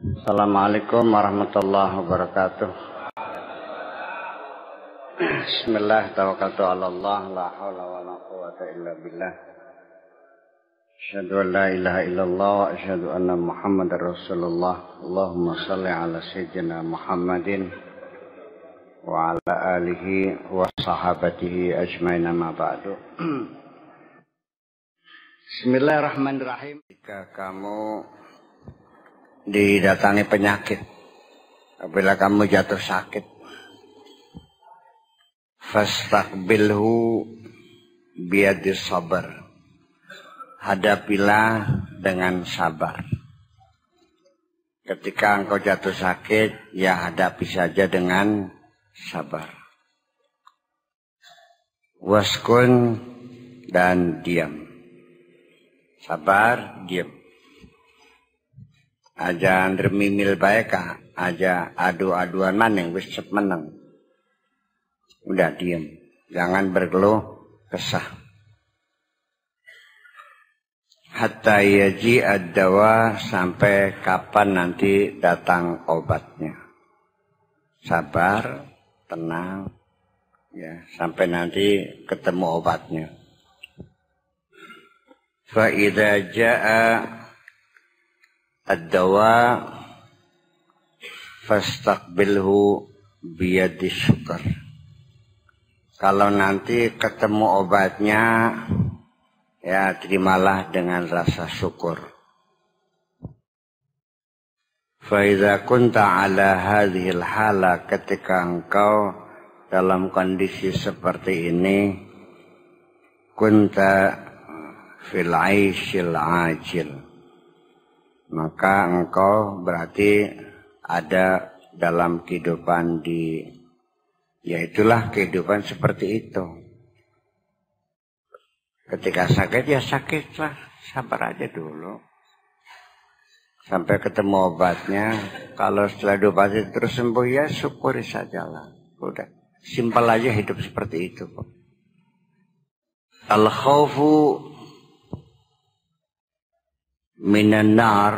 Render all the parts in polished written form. Assalamualaikum warahmatullahi wabarakatuh. Bismillah tawakkaltu 'ala Allah la haula wala quwwata illa billah. Asyhadu an la ilaha illallah wa asyhadu anna Muhammadar Rasulullah. Allahumma shalli 'ala sayyidina Muhammadin wa 'ala alihi wa sahabatihi ajmain amma ba'du. Bismillahirrahmanirrahim. Jika kamu didatangi penyakit, apabila kamu jatuh sakit, fastaqbilhu biyadis sabar, hadapilah dengan sabar. Ketika engkau jatuh sakit, ya hadapi saja dengan sabar. Waskun, dan diam. Sabar, diam. Aja ndremimil bae ka, aja adu-aduan maning wis cep meneng. Udah diem, jangan berkeluh kesah. Hatta yaji ad-dawa, sampai kapan nanti datang obatnya. Sabar, tenang, ya, sampai nanti ketemu obatnya. Fa idza jaa ad-dawa fastaqbilhu biyadis syukur. Kalau nanti ketemu obatnya, ya terimalah dengan rasa syukur. Fa idza kunta ala hadhil hala, ketika engkau dalam kondisi seperti ini, kunta fil aisyil ajil, maka engkau berarti ada dalam kehidupan di, ya itulah kehidupan seperti itu. Ketika sakit, ya sakitlah, sabar aja dulu sampai ketemu obatnya. Kalau setelah diobati terus sembuh, ya syukuri sajalah. Udah, simpel aja hidup seperti itu. Al-khawfu minan nar,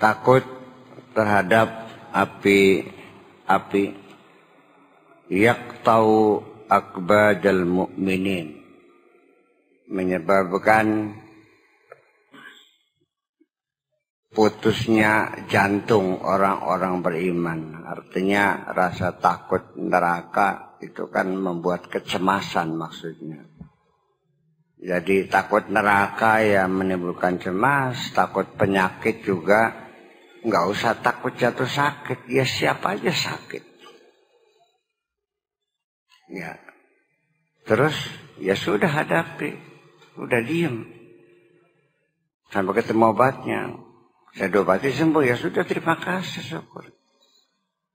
takut terhadap api, yaqtau akbadal mu'minin, menyebabkan putusnya jantung orang-orang beriman. Artinya rasa takut neraka itu kan membuat kecemasan maksudnya. Jadi takut neraka ya menimbulkan cemas, takut penyakit juga. Nggak usah takut jatuh sakit, ya siapa aja sakit. Ya, terus ya sudah hadapi, udah diem. Sampai ketemu obatnya, saya diobati sembuh, ya sudah terima kasih, syukur.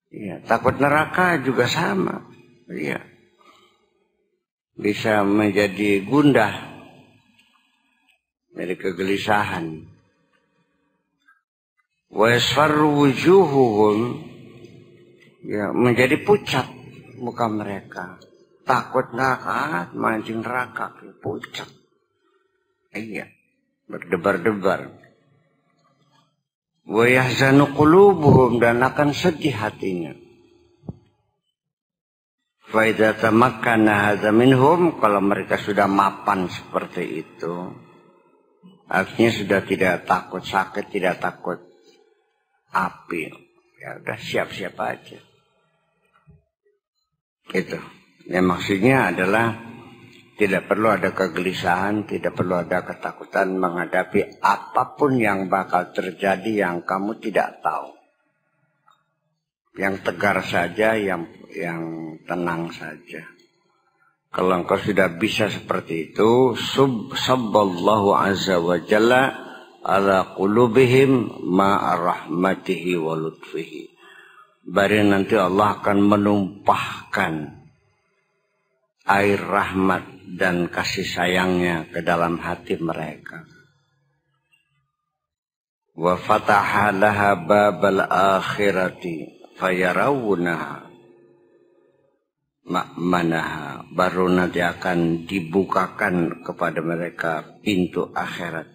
Ya, takut neraka juga sama, iya. Bisa menjadi gundah dari kegelisahan. Wasfar wujuhuhum, ya menjadi pucat muka mereka. Takut neraka, mancing neraka, pucat. Iya, berdebar-debar. Wa yahzanu qulubuhum, dan akan sedih hatinya. Fa idza tamakkana hadza minhum, kalau mereka sudah mapan seperti itu. Artinya sudah tidak takut sakit, tidak takut api. Ya udah siap-siap aja. Itu. Ya maksudnya adalah tidak perlu ada kegelisahan, tidak perlu ada ketakutan menghadapi apapun yang bakal terjadi yang kamu tidak tahu. Yang tegar saja, yang tenang saja. Kalau engkau sudah bisa seperti itu, subsallallahu azza wa jalla ala qulubihim ma rahmatihi wa lutfihi. Bari nanti Allah akan menumpahkan air rahmat dan kasih sayangnya ke dalam hati mereka. Wa fataha laha babal akhirati fayarawunaha ma'manaha, baru nanti akan dibukakan kepada mereka pintu akhirat.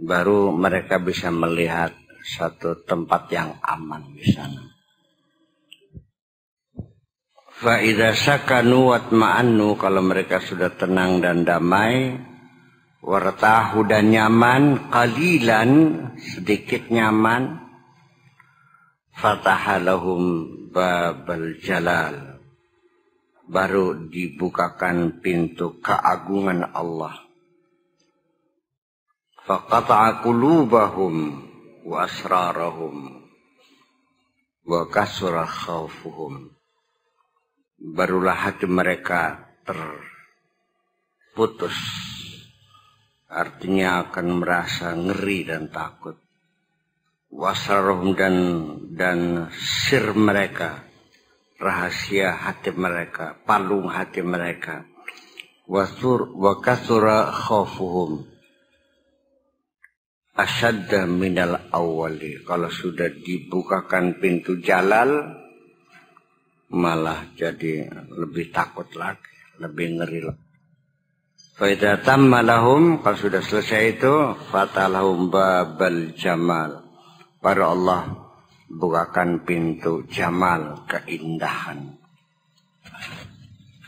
baru mereka bisa melihat satu tempat yang aman di sana. Fa idza sakanu watma'annu, kalau mereka sudah tenang dan damai, wartahu dan nyaman, qalilan sedikit nyaman, fatahalahum babal jalal, baru dibukakan pintu keagungan Allah. Faqata'a qulubahum wa asrarahum wa kasura khawfuhum, barulah hati mereka terputus, artinya akan merasa ngeri dan takut. Wa asrarahum, dan sir mereka, rahasia hati mereka, palung hati mereka, wa kasura khawfuhum asyadda minal awwali. Kalau sudah dibukakan pintu jalal, malah jadi lebih takut lagi, lebih ngeri lagi. Fa idza tamma lahum, kalau sudah selesai itu, fatalahum babal jamal, baru Allah bukakan pintu jamal, keindahan.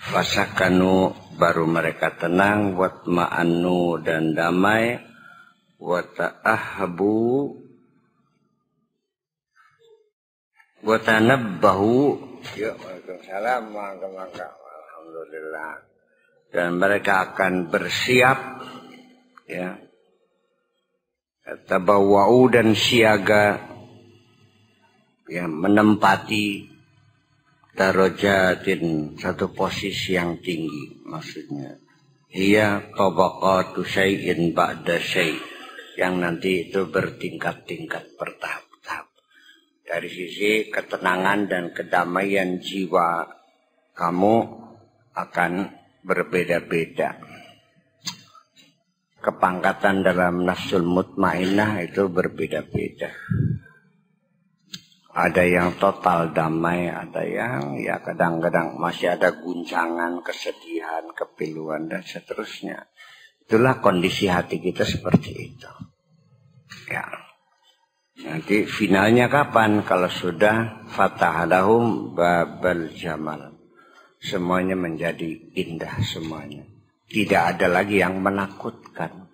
Fasakanu, baru mereka tenang, watma'annu dan damai, wata'ahabu, watanabbahu, ya, waalaikumsalam, alhamdulillah, dan mereka akan bersiap, ya, tabawwa'u dan siaga, yang menempati darajatin, satu posisi yang tinggi. Maksudnya hiya tabaqatu syai'in ba'da syai', yang nanti itu bertingkat-tingkat, bertahap-tahap. Dari sisi ketenangan dan kedamaian jiwa kamu akan berbeda-beda. Kepangkatan dalam nafsul mutmainah itu berbeda-beda. Ada yang total damai, ada yang ya kadang-kadang masih ada guncangan, kesedihan, kepiluan, dan seterusnya. Itulah kondisi hati kita seperti itu. Ya. Nanti finalnya kapan? Kalau sudah fatahalahum babal jamal, semuanya menjadi indah semuanya. Tidak ada lagi yang menakutkan.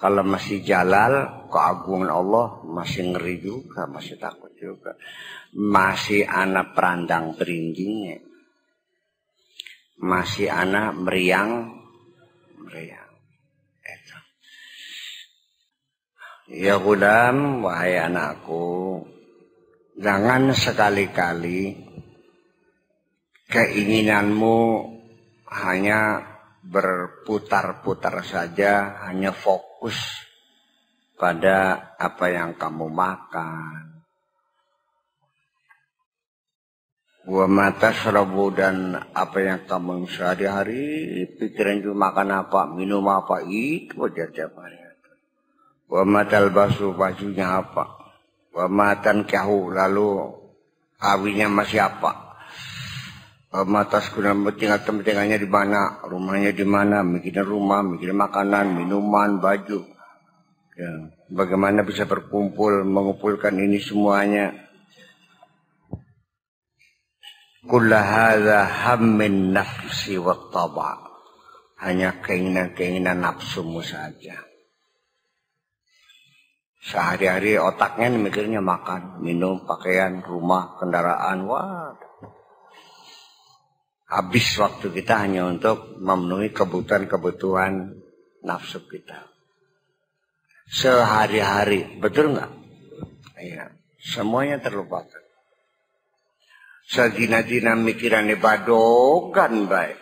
Kalau masih jalal, keagungan Allah, masih ngeri juga, masih takut juga, masih anak perandang perindingnya, masih anak meriang. Itu. Ya Ghulam, wahai anakku, jangan sekali-kali keinginanmu hanya berputar-putar saja, hanya fokus pada apa yang kamu makan. Wa mata syarabu, dan apa yang kamu sehari-hari, pikiran cuma makan apa, minum apa, itu aja tiap hari. Wa matal basu, bajunya apa. Wa matan kahu, lalu awinya masih apa. Wa matas kunan, tinggal-tinggalnya di mana, rumahnya di mana, mikirin rumah, mikirin makanan, minuman, baju. Ya. Bagaimana bisa berkumpul, mengumpulkan ini semuanya. Kulla hadza hammin nafsi wa taba, hanya keinginan-keinginan nafsumu saja. Sehari-hari otaknya mikirnya makan, minum, pakaian, rumah, kendaraan. Wah, habis waktu kita hanya untuk memenuhi kebutuhan-kebutuhan nafsu kita. Sehari-hari, betul nggak? Iya, semuanya terlupakan. Sadina-dina mikirannya badogan baik.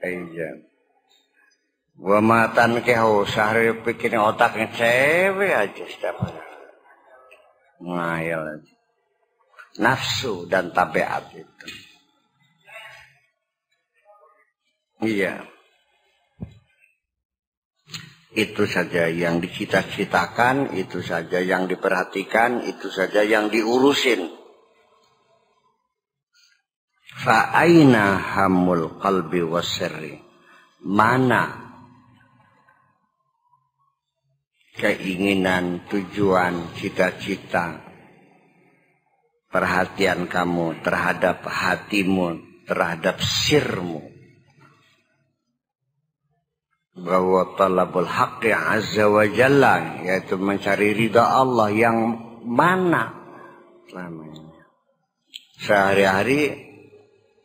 Iya. Gua matan keho, sehari bikin otaknya cewek aja setiap hari. Ngayal aja. Nafsu dan tabiat itu. Iya. Itu saja yang dicita-citakan, itu saja yang diperhatikan, itu saja yang diurusin. Fa aina hamul qalbi wasirri, mana keinginan, tujuan, cita-cita, perhatian kamu terhadap hatimu, terhadap sirmu. Bahwa talabul haqqi azza wa jalla, yaitu mencari ridha Allah yang mana sehari-hari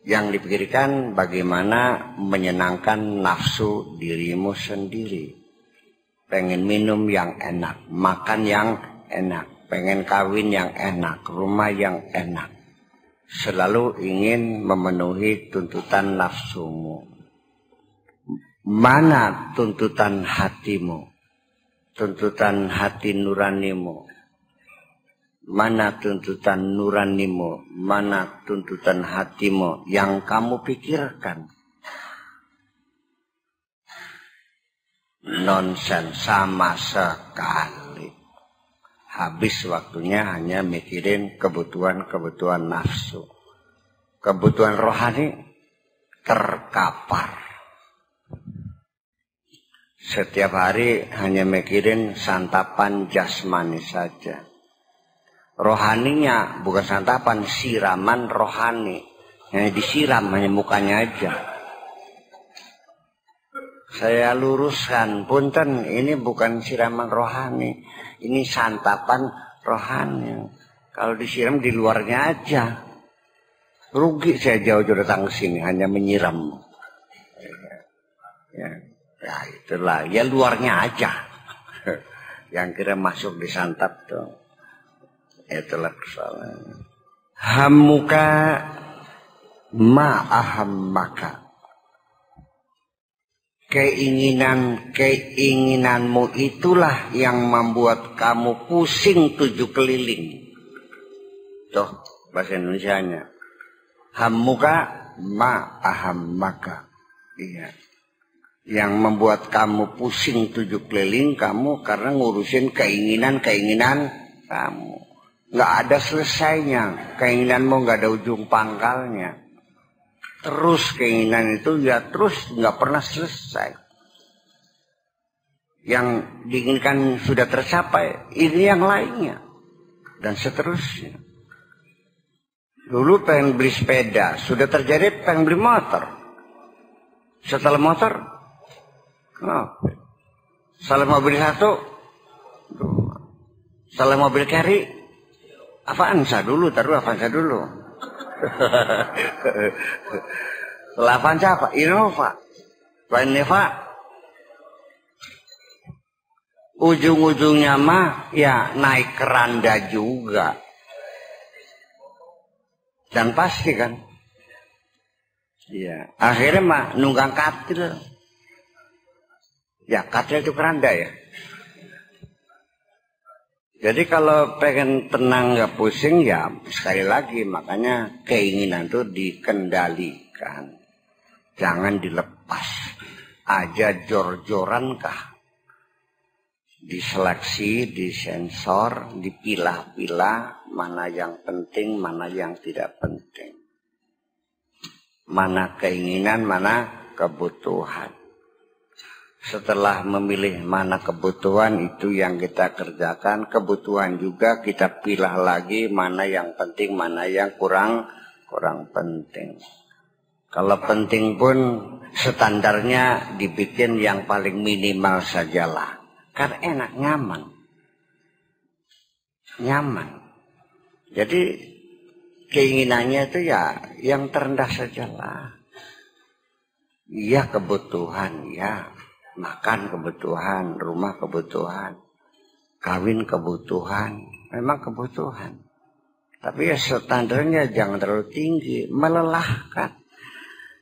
yang dipikirkan bagaimana menyenangkan nafsu dirimu sendiri. Pengen minum yang enak, makan yang enak, pengen kawin yang enak, rumah yang enak. Selalu ingin memenuhi tuntutan nafsumu. Mana tuntutan hatimu? Tuntutan hati nuranimu? Mana tuntutan nuranimu? Mana tuntutan hatimu yang kamu pikirkan? Nonsense sama sekali. Habis waktunya hanya mikirin kebutuhan-kebutuhan nafsu. Kebutuhan rohani terkapar. Setiap hari hanya mikirin santapan jasmani saja. Rohaninya bukan santapan, siraman rohani. Hanya disiram, hanya mukanya aja. Saya luruskan, punten, ini bukan siraman rohani, ini santapan rohani. Kalau disiram di luarnya aja, rugi saya jauh-jauh datang ke sini hanya menyiram. Ya itulah, ya luarnya aja, yang kira masuk di santap tuh, itulah kesalahan. Hammuka ma'ahammaka. Keinginanmu itulah yang membuat kamu pusing tujuh keliling. Tuh bahasa Indonesianya. Hammuka ma'ahammaka. Iya. Yang membuat kamu pusing tujuh keliling kamu karena ngurusin keinginan-keinginan kamu. Nggak ada selesainya. Keinginanmu nggak ada ujung pangkalnya. Terus keinginan itu ya terus nggak pernah selesai. Yang diinginkan sudah tercapai, ini yang lainnya dan seterusnya. Dulu pengen beli sepeda, sudah terjadi pengen beli motor. Setelah motor, salah mobil satu, salah mobil carry, Avanza dulu, taruh Avanza dulu. Avanza apa? Innova, Innova. Ujung-ujungnya mah ya naik keranda juga. Dan pasti kan. Iya. Akhirnya mah nunggang katil. Ya katil itu keranda ya. Jadi kalau pengen tenang gak pusing ya sekali lagi, makanya keinginan itu dikendalikan. Jangan dilepas aja jor-joran kah. Diseleksi, disensor, dipilah-pilah mana yang penting, mana yang tidak penting. Mana keinginan, mana kebutuhan. Setelah memilih mana kebutuhan itu yang kita kerjakan, kebutuhan juga kita pilih lagi mana yang penting, mana yang kurang penting. Kalau penting pun standarnya dibikin yang paling minimal sajalah. Kan enak, nyaman. Jadi keinginannya itu ya yang terendah sajalah. Ya kebutuhan ya. Makan kebutuhan, rumah kebutuhan, kawin kebutuhan, memang kebutuhan. Tapi ya standarnya jangan terlalu tinggi, melelahkan.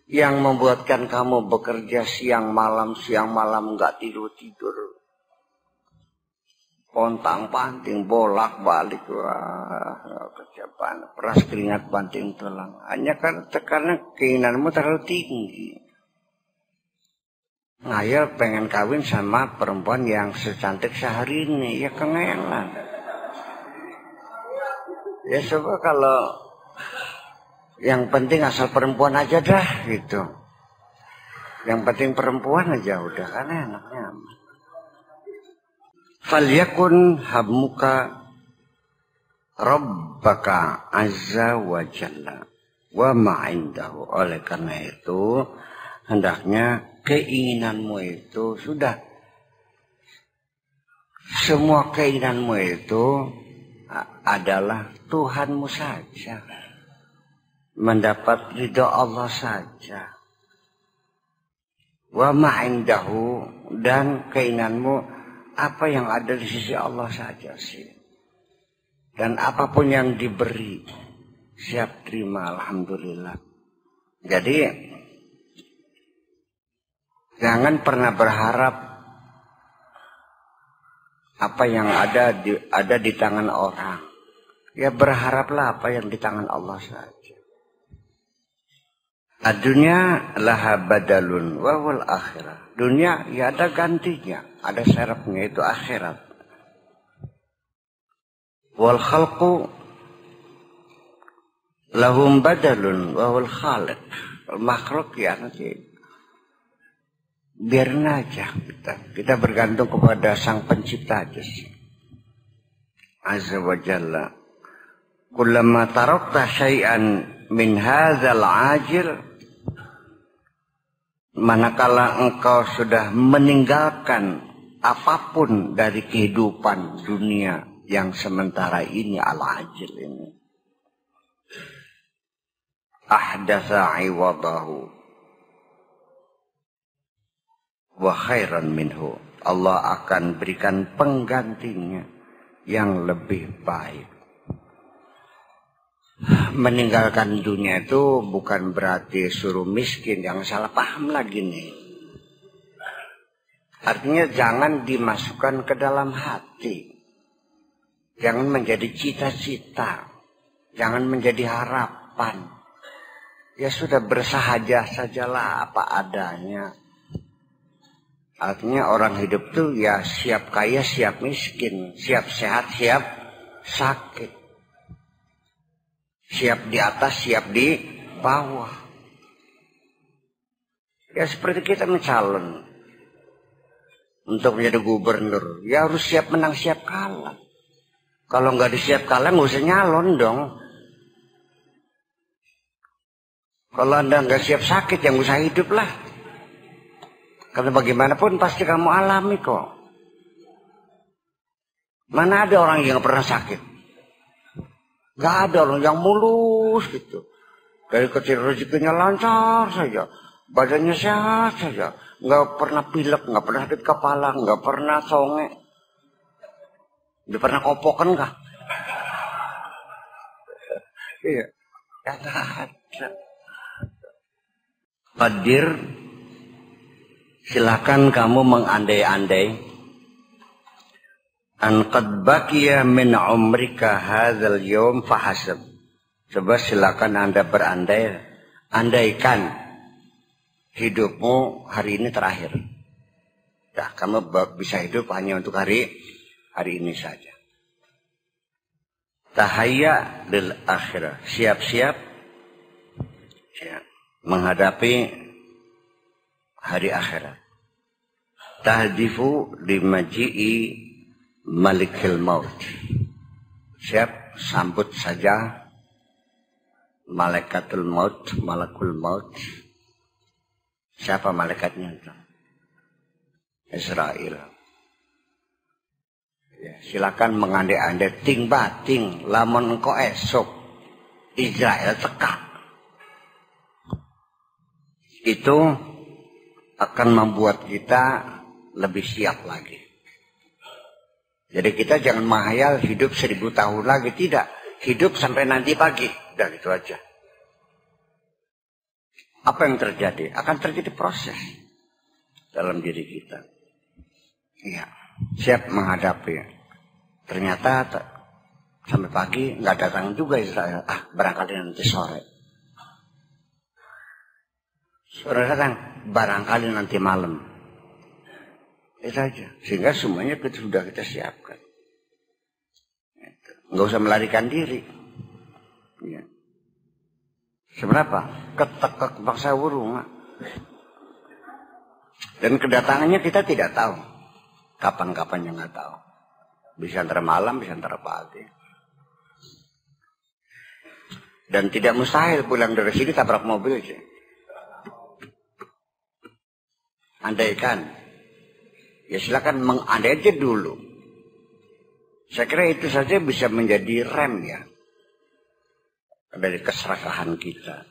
Yang membuatkan kamu bekerja siang malam nggak tidur-tidur. Pontang-panting, bolak-balik, wah kerjaan, peras keringat banting tulang. Hanya karena keinginanmu terlalu tinggi. Ngayal pengen kawin sama perempuan yang secantik sehari ini, ya kengelan. Ya coba kalau yang penting asal perempuan aja dah gitu. Yang penting perempuan aja udah, karena enaknya aman. Falyakun hammuka rabbaka azza wa jalla wa ma'indahu. Oleh karena itu hendaknya keinginanmu itu sudah, semua keinginanmu itu adalah Tuhanmu saja, mendapat ridha Allah saja. Wa ma'indahu, dan keinginanmu apa yang ada di sisi Allah saja sih. Dan apapun yang diberi siap terima, alhamdulillah. Jadi jangan pernah berharap apa yang ada di tangan orang. Ya berharaplah apa yang di tangan Allah saja. Ad-dunya laha badalun wa wal akhirah. Dunia ya ada gantinya, ada serepnya, itu akhirat. Wal khalqu lahum badalun wa wal khaliq. Makhluk ya nanti biarin aja, kita bergantung kepada sang pencipta aja sih. Azza wa jalla. Kullama tarakta syai'an min hadzal ajil, manakala engkau sudah meninggalkan apapun dari kehidupan dunia yang sementara ini, al-ajil ini, ahdatsa iwadahu wa khairan minhu, Allah akan berikan penggantinya yang lebih baik. Meninggalkan dunia itu bukan berarti suruh miskin, yang salah paham lagi nih. Artinya jangan dimasukkan ke dalam hati. Jangan menjadi cita-cita, jangan menjadi harapan. Ya sudah, bersahaja sajalah apa adanya. Artinya orang hidup tuh ya siap kaya, siap miskin, siap sehat, siap sakit, siap di atas, siap di bawah. Ya seperti kita mencalon untuk menjadi gubernur, ya harus siap menang, siap kalah. Kalau nggak disiap kalah, nggak usah nyalon dong. Kalau Anda nggak siap sakit, ya nggak usah hidup lah. Karena bagaimanapun pasti kamu alami kok. Mana ada orang yang pernah sakit? Nggak ada orang yang mulus gitu. Dari kecil rezekinya lancar saja, badannya sehat saja, nggak pernah pilek, nggak pernah sakit kepala, nggak pernah songe. Udah pernah kopokan kah? Iya. Ya nggak ada. Qadir, silakan kamu mengandai-andai. An qad baqiya min umrika hadzal yawm fahasab. Coba silakan Anda berandai, andaikan hidupmu hari ini terakhir. Dah, kamu bisa hidup hanya untuk hari ini saja. Tahayya lil akhirah, siap-siap ya, menghadapi hari akhirat. Tahdifu limaji'i malikil maut, siap sambut saja malaikatul maut, malakul maut. Siapa malaikatnya? Israel. Silakan mengandai-andai, ting bating, lamun engkau esok Israel tekak, itu akan membuat kita lebih siap lagi. Jadi kita jangan menghayal hidup 1000 tahun lagi, tidak, hidup sampai nanti pagi, udah gitu aja. Apa yang terjadi? Akan terjadi proses dalam diri kita. Iya. Siap menghadapi. Ternyata sampai pagi nggak datang juga Israel. Ah, barangkali nanti sore. Sore datang, barangkali nanti malam. Itu aja. Sehingga semuanya sudah kita siapkan. Nggak usah melarikan diri. Ya. Seberapa? Ketekek bangsa burung. Dan kedatangannya kita tidak tahu. Kapan-kapannya nggak tahu. Bisa antara malam, bisa antara pagi. Dan tidak mustahil pulang dari sini tabrak mobil sih. Andaikan. Ya silakan mengandai aja dulu. Saya kira itu saja bisa menjadi rem ya. Dari keserakahan kita.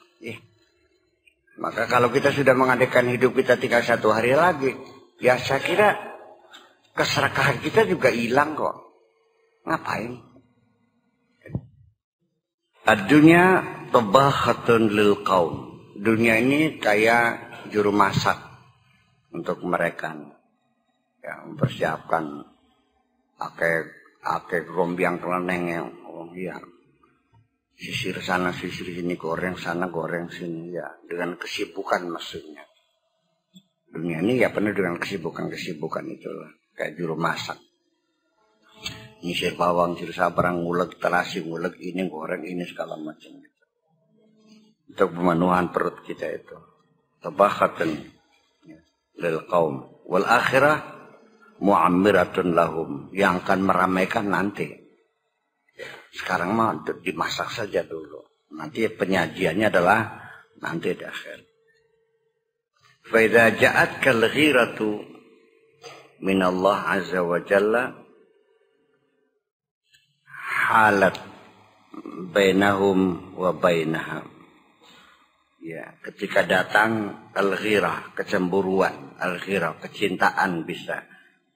Maka kalau kita sudah mengandaikan hidup kita tinggal 1 hari lagi. Ya saya kira keserakahan kita juga hilang kok. Ngapain? Dunia tabahatun lil qaum. Dunia ini kayak juru masak untuk mereka, ya, mempersiapkan akeh gombiang keleneng yang, oh iya, sisir sana sisir sini, goreng sana goreng sini, ya, dengan kesibukan maksudnya. Dunia ini ya penuh dengan kesibukan itulah, kayak juru masak. Nyisir bawang, nyisir sabarang, ngulek terasi, ngulek ini, goreng ini, segala macam. Untuk pemenuhan perut kita itu. Tabakhatan lil qaum. Wal akhirah mu'ammiratun lahum. Yang akan meramaikan nanti. Sekarang mah dimasak saja dulu. Nanti penyajiannya adalah nanti di akhir. Fa idza ja'atkal ghiratu minallah azza wa jalla halat bainahum wa bainaham. Ya, ketika datang al-ghirah, kecemburuan, al-ghirah, kecintaan bisa.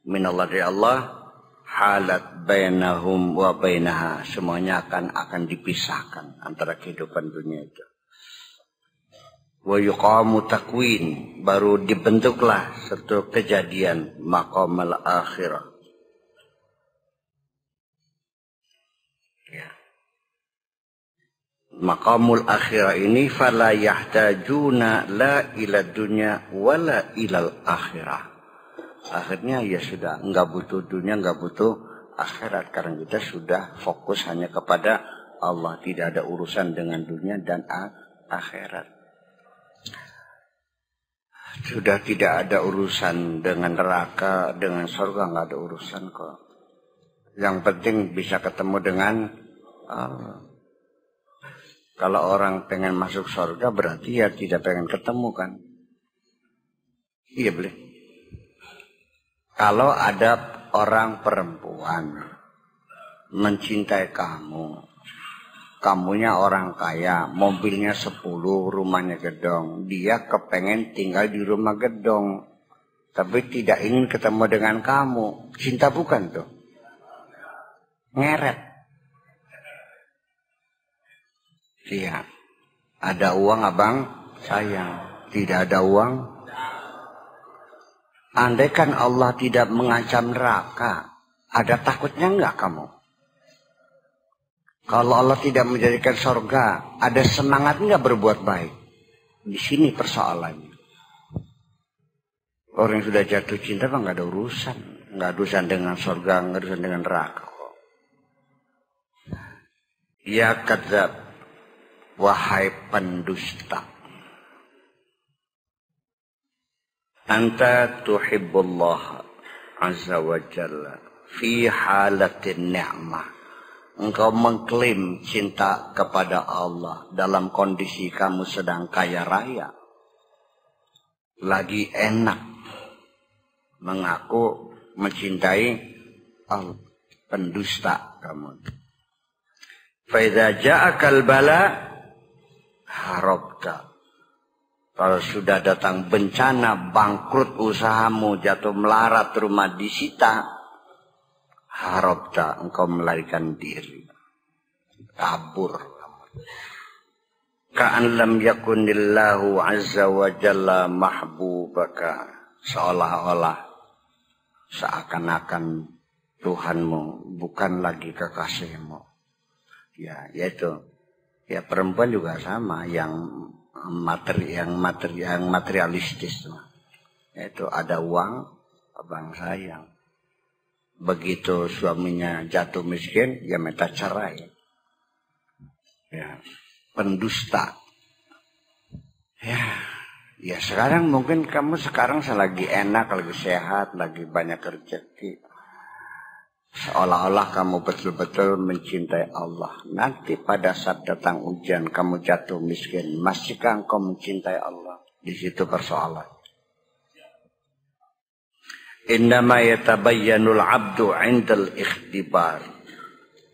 Minallah dari Allah, halat bainahum wa bainaha. Semuanya akan dipisahkan antara kehidupan dunia itu. Wa yuqamu takwin, baru dibentuklah satu kejadian maqam al-akhirah. Maqamul akhirah ini fala yahtajuna la ila dunya wala ilal akhirah. Akhirnya ya sudah, enggak butuh dunia, enggak butuh akhirat. Karena kita sudah fokus hanya kepada Allah, tidak ada urusan dengan dunia dan akhirat. Sudah tidak ada urusan dengan neraka, dengan surga, enggak ada urusan kok. Yang penting bisa ketemu dengan Allah. Kalau orang pengen masuk surga berarti ya tidak pengen ketemu kan? Iya boleh. Kalau ada orang perempuan mencintai kamu, kamunya orang kaya, mobilnya 10, rumahnya gedong, dia kepengen tinggal di rumah gedong, tapi tidak ingin ketemu dengan kamu, cinta bukan tuh? Ngeret. Iya, ada uang abang sayang, tidak ada uang. Andaikan Allah tidak mengancam neraka, ada takutnya enggak kamu? Kalau Allah tidak menjadikan surga, ada semangat enggak berbuat baik? Di sini persoalannya. Orang yang sudah jatuh cinta mah enggak ada urusan, enggak ada urusan dengan surga, enggak ada urusan dengan neraka. Ya kadzab. Wahai pendusta, anta tuhibbullah azza wa jalla fi halatin ni'mah. Engkau mengklaim cinta kepada Allah dalam kondisi kamu sedang kaya raya, lagi enak, mengaku mencintai Allah. Pendusta kamu. Fa idza ja'akal bala harobta. Kalau sudah datang bencana, bangkrut usahamu, jatuh melarat, rumah disita, harobta, engkau melarikan diri, kabur. Ka'an lam yakunillahu azza wa jalla mahbubaka. Seolah-olah, seakan-akan Tuhanmu bukan lagi kekasihmu. Ya, yaitu. Ya perempuan juga sama, yang materialistis mah. Yaitu ada uang, abang sayang. Begitu suaminya jatuh miskin, ya minta cerai. Ya, pendusta. Ya, Ya sekarang mungkin kamu sekarang lagi enak, lagi sehat, lagi banyak rezeki. Seolah-olah kamu betul-betul mencintai Allah. Nanti pada saat datang ujian kamu jatuh miskin. Masihkah engkau mencintai Allah? Di situ persoalan. Innama yatabayyanul abdu 'indal ikhtibar.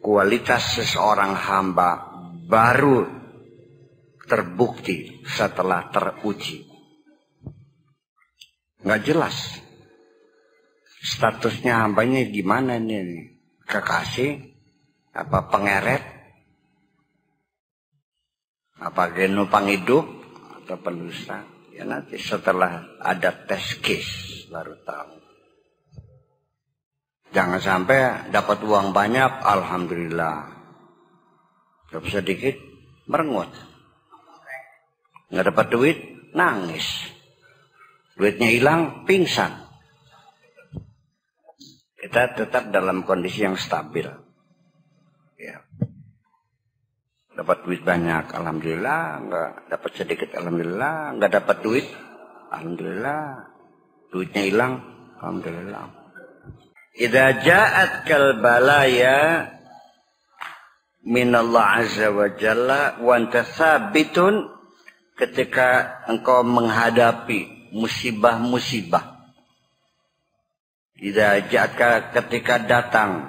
Kualitas seseorang hamba baru terbukti setelah teruji. Nggak jelas statusnya hambanya gimana nih, kekasih apa pengeret apa geno panghidup atau pendusta. Ya nanti setelah ada tes case baru tahu. Jangan sampai dapat uang banyak alhamdulillah, tapi sedikit merengut, nggak dapat duit nangis, duitnya hilang pingsan. Kita tetap dalam kondisi yang stabil. Ya. Dapat duit banyak, alhamdulillah. Nggak dapat sedikit, alhamdulillah. Nggak dapat duit, alhamdulillah. Duitnya hilang, alhamdulillah. Idza ja'at kal balaya minallah azza wa jalla wa anta sabitun, ketika engkau menghadapi musibah-musibah. Idza ja'aka, ketika datang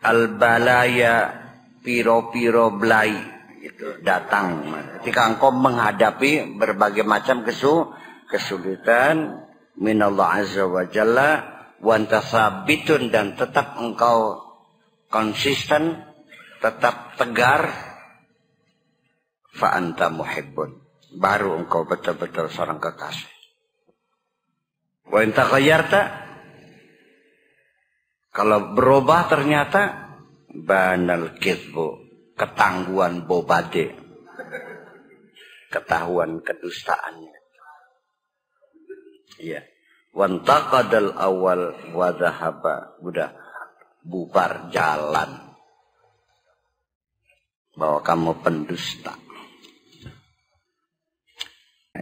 al-balaya, piro-piro belai itu datang. Ketika engkau menghadapi berbagai macam kesulitan, minallah azza wa jalla wa anta sabitun, dan tetap engkau konsisten, tetap tegar, fa anta muhibbun, baru engkau betul-betul seorang kekasih. Wa in taghayyarta, kalau berubah ternyata banal kizbu, ketangguhan bobade, ketahuan kedustaannya. Iya. Wantaqadal awal wa dhahaba, udah bubar jalan bahwa kamu pendusta.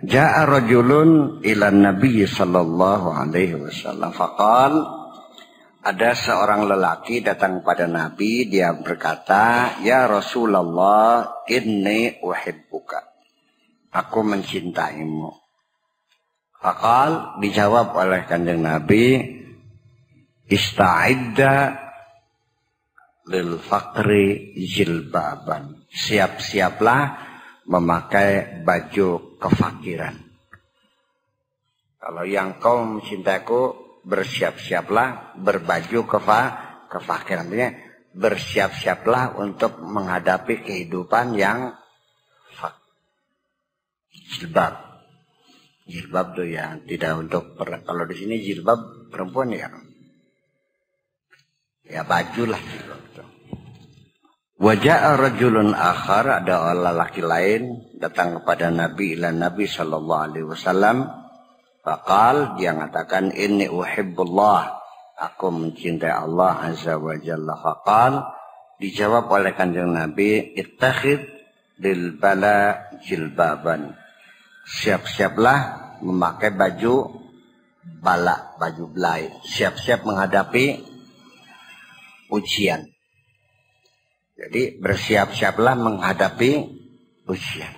Ja'a rajulun ila Nabi sallallahu alaihi wasallam faqala, ada seorang lelaki datang kepada Nabi, dia berkata, "Ya Rasulullah, inni uhibbuka. Aku mencintaimu." Faqal, dijawab oleh kanjeng Nabi, "Ista'idda lil faqri jilbaban." Siap-siaplah memakai baju kefakiran. Kalau yang kau mencintaiku, bersiap-siaplah berbaju kefakiran, artinya bersiap-siaplah untuk menghadapi kehidupan yang jilbab. Jilbab tuh ya, tidak untuk kalau di sini jilbab perempuan ya. Ya bajulah jilbab itu. Wajah rajulun akhar, ada lelaki lain datang kepada Nabi, ila Nabi sallallahu alaihi wasallam. Faqal, dia mengatakan, "Inni uhibbullah, aku mencintai Allah azza wa jalla." Faqal, dijawab oleh kanjeng Nabi, "Ittakhid lil bala jilbaban." Siap-siaplah memakai baju bala, baju belai, siap-siap menghadapi ujian. Jadi bersiap-siaplah menghadapi ujian.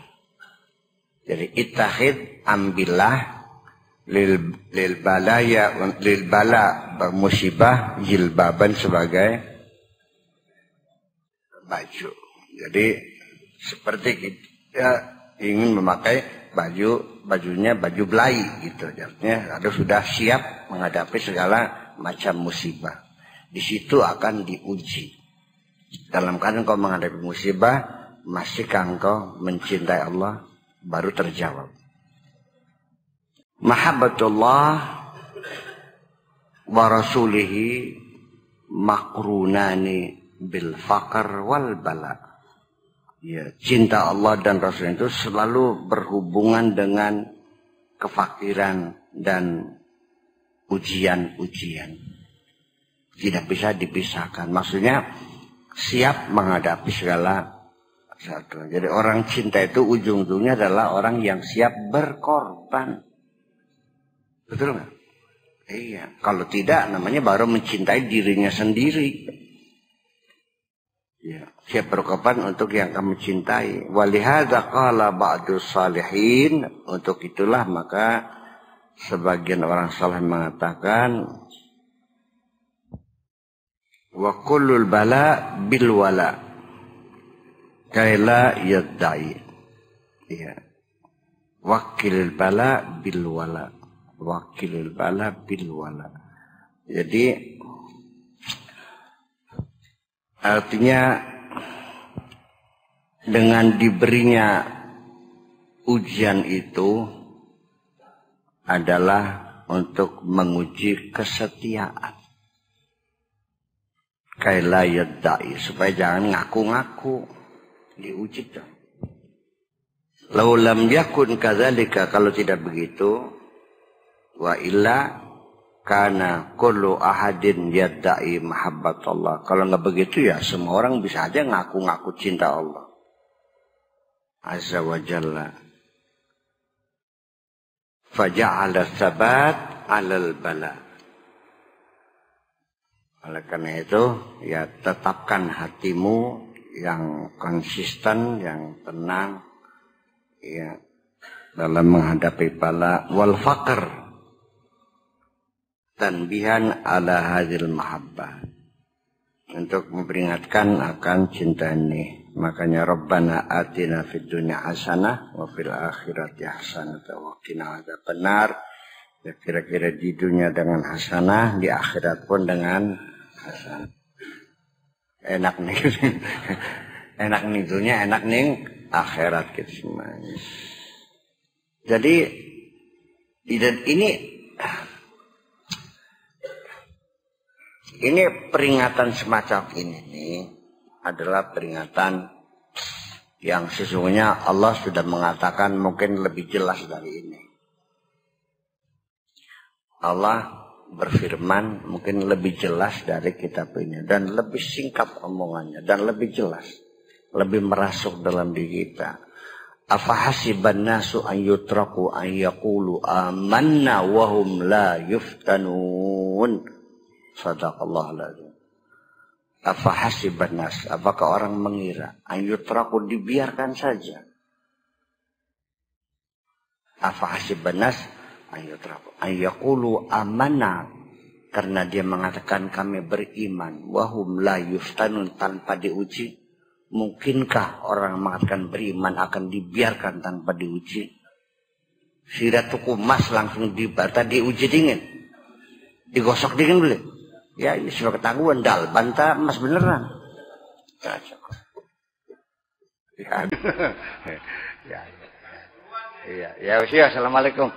Jadi ittakhid, ambillah, lil balaya, lil bala, musibah, jilbaban, sebagai baju. Jadi seperti kita ingin memakai bajunya baju belai gitu. Artinya harus sudah siap menghadapi segala macam musibah. Di situ akan diuji. Dalam keadaan kau menghadapi musibah, masihkah engkau mencintai Allah? Baru terjawab. Mahabbatullah wa rasulihi makrunani bil faqr wal bala. Ya, cinta Allah dan Rasul itu selalu berhubungan dengan kefakiran dan ujian-ujian. Tidak bisa dipisahkan. Maksudnya siap menghadapi segala Satu. Jadi orang cinta itu ujung-ujungnya adalah orang yang siap berkorban. Betul nggak? Iya. Kalau tidak, namanya baru mencintai dirinya sendiri. Ya. Siap berkorban untuk yang kamu cintai. Walihadza qala ba'du salihin. Untuk itulah maka sebagian orang saleh mengatakan wa kullul bala bil wala. Kaila yadda'i. Ya. Wakilul bala bil wala. Wakilul bala bil wala. Jadi artinya dengan diberinya ujian itu adalah untuk menguji kesetiaan. Kaila yadda'i, supaya jangan ngaku-ngaku. Diuji dong. Lau lam yakun kadzalika, kalau tidak begitu, wa illa kana kullu ahadin yadda'i mahabbatallah. Kalau nggak begitu ya semua orang bisa aja ngaku-ngaku cinta Allah azza wa jalla. Faja'ala tsabat 'alal bala. Oleh karena itu ya tetapkan hatimu yang konsisten, yang tenang, ya, dalam menghadapi bala. Wal faqr, tanbihan ala hadil mahabbah, untuk memperingatkan akan cinta ini. Makanya Rabbana atina fid dunya hasanah wa fil akhirati hasanah wa qina adzaban nar. Ya, kira-kira di dunia dengan hasanah, di akhirat pun dengan hasanah. Enak nih, enak nih dunia, enak nih akhirat kita semuanya. Jadi ini peringatan semacam ini nih adalah peringatan yang sesungguhnya Allah sudah mengatakan mungkin lebih jelas dari ini. Allah berfirman mungkin lebih jelas dari kitab ini, dan lebih singkat omongannya, dan lebih jelas, lebih merasuk dalam diri kita. Afahasiban nasu an yutraku an yaqulu amanna wa hum la yuftanun. Shadaqallahu alazim. Afahasiban nas, apakah orang mengira an yutraku, dibiarkan saja. Afahasiban nas ayaqulu amanah, karena dia mengatakan kami beriman, wahum la yuftanun, tanpa diuji. Mungkinkah orang mengatakan beriman akan dibiarkan tanpa diuji? Siratuku emas langsung dibata, diuji dingin, digosok dingin boleh. Ya, ini sebagai ketahuan dal banta emas beneran. Ya. Ya. Iya, ya, assalamualaikum.